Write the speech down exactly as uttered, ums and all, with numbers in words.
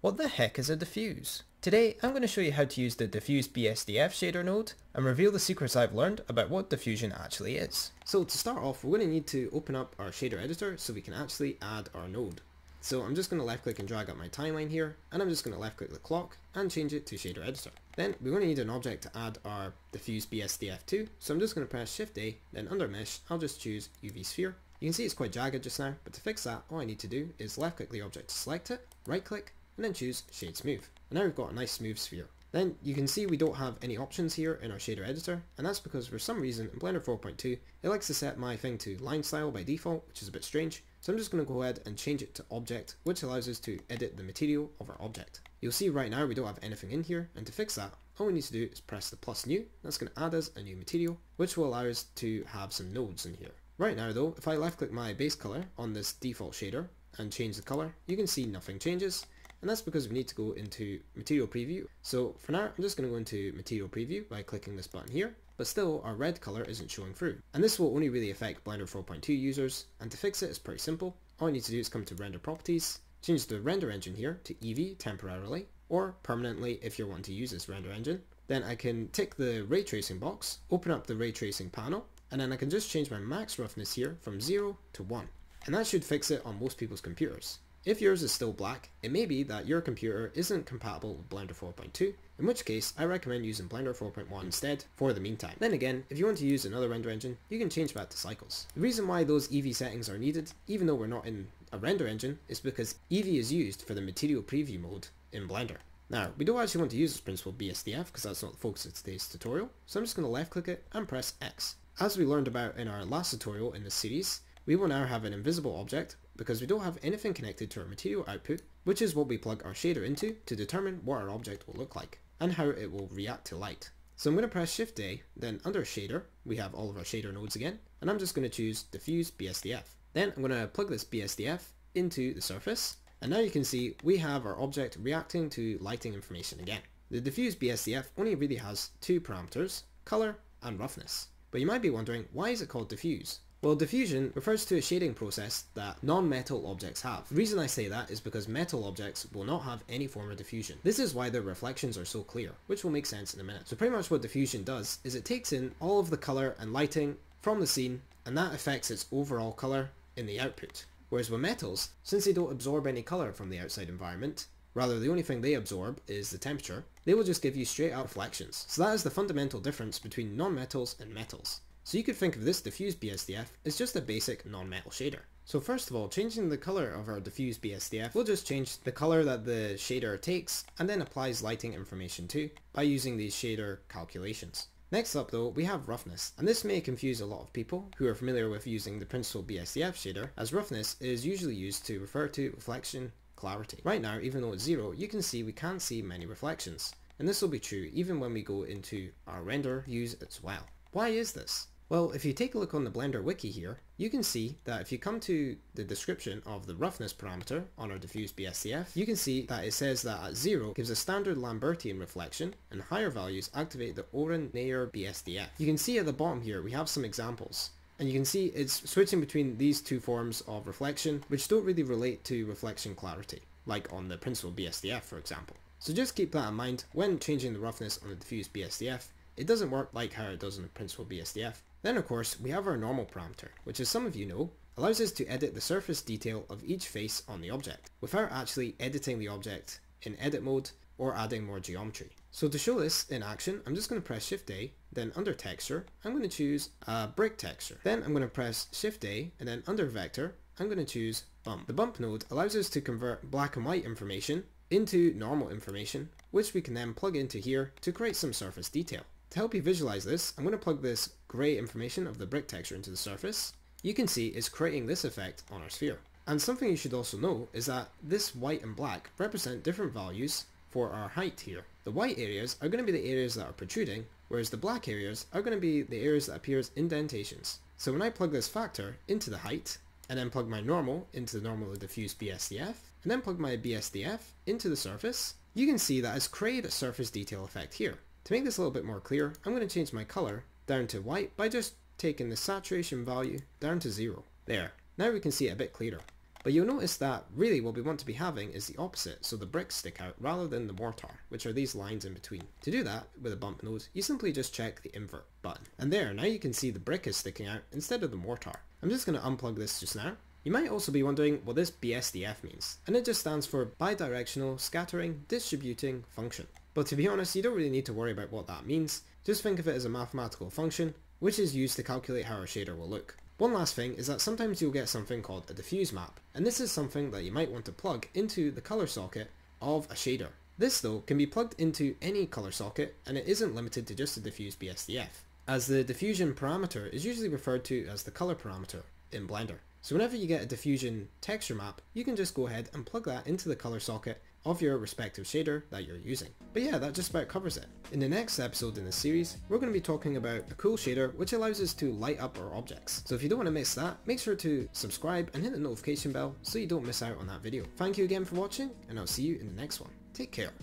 What the heck is a diffuse? Today I'm going to show you how to use the Diffuse B S D F shader node and reveal the secrets I've learned about what diffusion actually is. So to start off, we're going to need to open up our shader editor so we can actually add our node. So I'm just going to left click and drag up my timeline here, and I'm just going to left click the clock and change it to shader editor. Then we're going to need an object to add our Diffuse B S D F to, so I'm just going to press Shift A, then under mesh I'll just choose U V sphere. You can see it's quite jagged just now, but to fix that all I need to do is left click the object to select it, right click, and then choose Shade Smooth. And now we've got a nice smooth sphere. Then you can see we don't have any options here in our shader editor, and that's because for some reason in Blender four point two it likes to set my thing to line style by default, which is a bit strange, so I'm just going to go ahead and change it to object, which allows us to edit the material of our object. You'll see right now we don't have anything in here, and to fix that all we need to do is press the plus new, that's going to add us a new material, which will allow us to have some nodes in here. Right now though, if I left click my base color on this default shader and change the color, you can see nothing changes. And that's because we need to go into Material Preview. So for now, I'm just going to go into Material Preview by clicking this button here, but still our red color isn't showing through. And this will only really affect Blender four point two users, and to fix it is pretty simple. All you need to do is come to Render Properties, change the render engine here to Eevee temporarily, or permanently if you're wanting to use this render engine. Then I can tick the Ray Tracing box, open up the Ray Tracing panel, and then I can just change my max roughness here from zero to one. And that should fix it on most people's computers. If yours is still black, it may be that your computer isn't compatible with Blender four point two, in which case I recommend using Blender four point one instead for the meantime. Then again, if you want to use another render engine, you can change that to Cycles. The reason why those Eevee settings are needed, even though we're not in a render engine, is because Eevee is used for the Material Preview mode in Blender. Now, we don't actually want to use this Principled B S D F because that's not the focus of today's tutorial, so I'm just going to left click it and press X. As we learned about in our last tutorial in this series, we will now have an invisible object because we don't have anything connected to our material output, which is what we plug our shader into to determine what our object will look like and how it will react to light. So I'm going to press Shift A, then under shader we have all of our shader nodes again, and I'm just going to choose Diffuse B S D F. Then I'm going to plug this B S D F into the surface, and now you can see we have our object reacting to lighting information again. The Diffuse B S D F only really has two parameters, color and roughness. But you might be wondering, why is it called diffuse? Well, diffusion refers to a shading process that non-metal objects have. The reason I say that is because metal objects will not have any form of diffusion. This is why their reflections are so clear, which will make sense in a minute. So pretty much what diffusion does is it takes in all of the colour and lighting from the scene, and that affects its overall colour in the output. Whereas with metals, since they don't absorb any colour from the outside environment, rather the only thing they absorb is the temperature, they will just give you straight out reflections. So that is the fundamental difference between non-metals and metals. So you could think of this Diffuse B S D F as just a basic non-metal shader. So first of all, changing the colour of our Diffuse B S D F, we'll just change the colour that the shader takes and then applies lighting information to by using these shader calculations. Next up though, we have roughness, and this may confuse a lot of people who are familiar with using the Principled B S D F shader, as roughness is usually used to refer to reflection clarity. Right now, even though it's zero, you can see we can't see many reflections, and this will be true even when we go into our render views as well. Why is this? Well, if you take a look on the Blender wiki here, you can see that if you come to the description of the roughness parameter on our Diffuse B S D F, you can see that it says that at zero gives a standard Lambertian reflection, and higher values activate the Oren-Nayar B S D F. You can see at the bottom here we have some examples, and you can see it's switching between these two forms of reflection, which don't really relate to reflection clarity, like on the Principled B S D F for example. So just keep that in mind when changing the roughness on the Diffuse B S D F, it doesn't work like how it does in the Principled B S D F. Then of course we have our normal parameter, which as some of you know, allows us to edit the surface detail of each face on the object, without actually editing the object in edit mode or adding more geometry. So to show this in action, I'm just going to press Shift A, then under texture, I'm going to choose a brick texture. Then I'm going to press Shift A, and then under vector, I'm going to choose bump. The bump node allows us to convert black and white information into normal information, which we can then plug into here to create some surface detail. To help you visualize this, I'm going to plug this grey information of the brick texture into the surface. You can see it's creating this effect on our sphere. And something you should also know is that this white and black represent different values for our height here. The white areas are going to be the areas that are protruding, whereas the black areas are going to be the areas that appear as indentations. So when I plug this factor into the height, and then plug my normal into the normal of Diffuse B S D F, and then plug my B S D F into the surface, you can see that it's created a surface detail effect here. To make this a little bit more clear, I'm going to change my colour down to white by just taking the saturation value down to zero. There, now we can see it a bit clearer. But you'll notice that really what we want to be having is the opposite, so the bricks stick out rather than the mortar, which are these lines in between. To do that, with a bump node, you simply just check the invert button. And there, now you can see the brick is sticking out instead of the mortar. I'm just going to unplug this just now. You might also be wondering what this B S D F means, and it just stands for Bidirectional Scattering Distributing Function. But to be honest, you don't really need to worry about what that means. Just think of it as a mathematical function, which is used to calculate how our shader will look. One last thing is that sometimes you'll get something called a diffuse map, and this is something that you might want to plug into the color socket of a shader. This though can be plugged into any color socket, and it isn't limited to just a diffuse B S D F, as the diffusion parameter is usually referred to as the color parameter in Blender. So whenever you get a diffusion texture map, you can just go ahead and plug that into the color socket of your respective shader that you're using. But yeah, that just about covers it. In the next episode in this series, we're going to be talking about a cool shader which allows us to light up our objects. So if you don't want to miss that, make sure to subscribe and hit the notification bell so you don't miss out on that video. Thank you again for watching, and I'll see you in the next one. Take care.